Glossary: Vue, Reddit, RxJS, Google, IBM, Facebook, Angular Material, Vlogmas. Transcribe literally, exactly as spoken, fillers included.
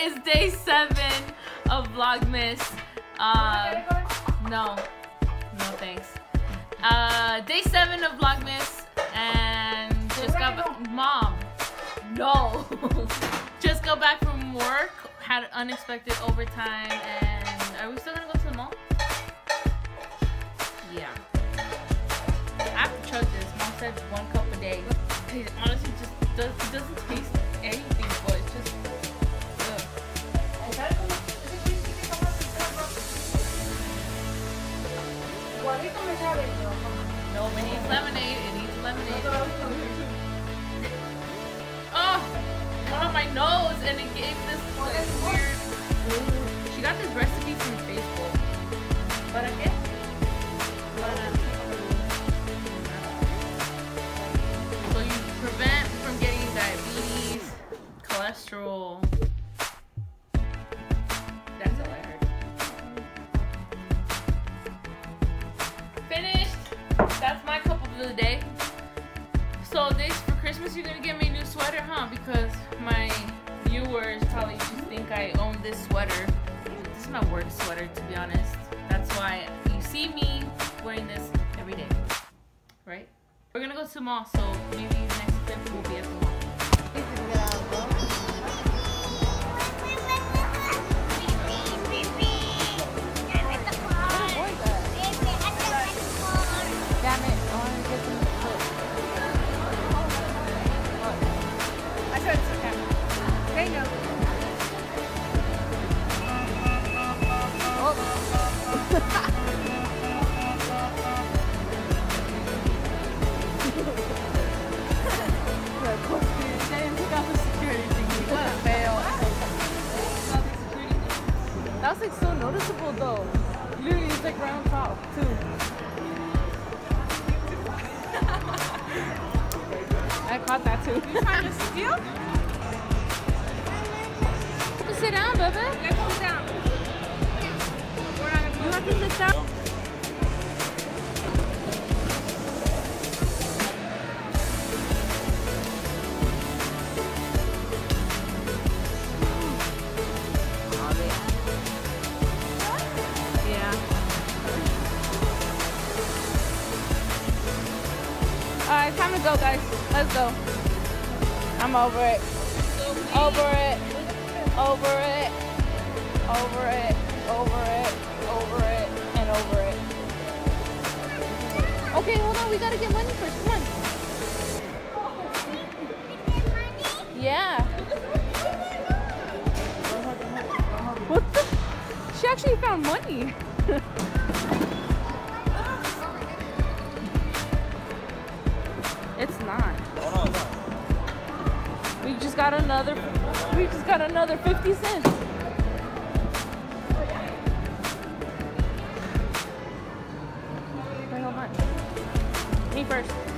It's day seven of Vlogmas. Um, no, no thanks. Uh, day seven of Vlogmas, and just got back. Mom, no. Just got back from work. Had unexpected overtime, and are we still gonna go to the mall? Yeah. I have to chug this. Mom said one cup a day. It honestly just does, it doesn't taste anything, but it's just. No, it needs lemonade. It needs lemonade. Oh, on my nose, and it gave this weird. She got this recipe from Facebook. But again, so you prevent from getting diabetes, cholesterol. The day. So this for Christmas you're gonna get me a new sweater, huh? Because my viewers probably just think I own this sweater. This is my work sweater, to be honest. That's why you see me wearing this every day, right? We're gonna go to the mall, so maybe next clip we'll be at the mall. That's like so noticeable though. Literally, it's like round top too. I caught that too. You trying to steal? Sit down, baby. Let's sit down. We're not gonna you have to sit down. Alright, time to go, guys. Let's go. I'm over it. Over it. Over it. Over it. Over it. Over it. And over it. Okay, hold on. We gotta get money first. Come on. Yeah. What the? She actually found money. It's not. We just got another. We just got another fifty cents. Wait, hold on. Me first.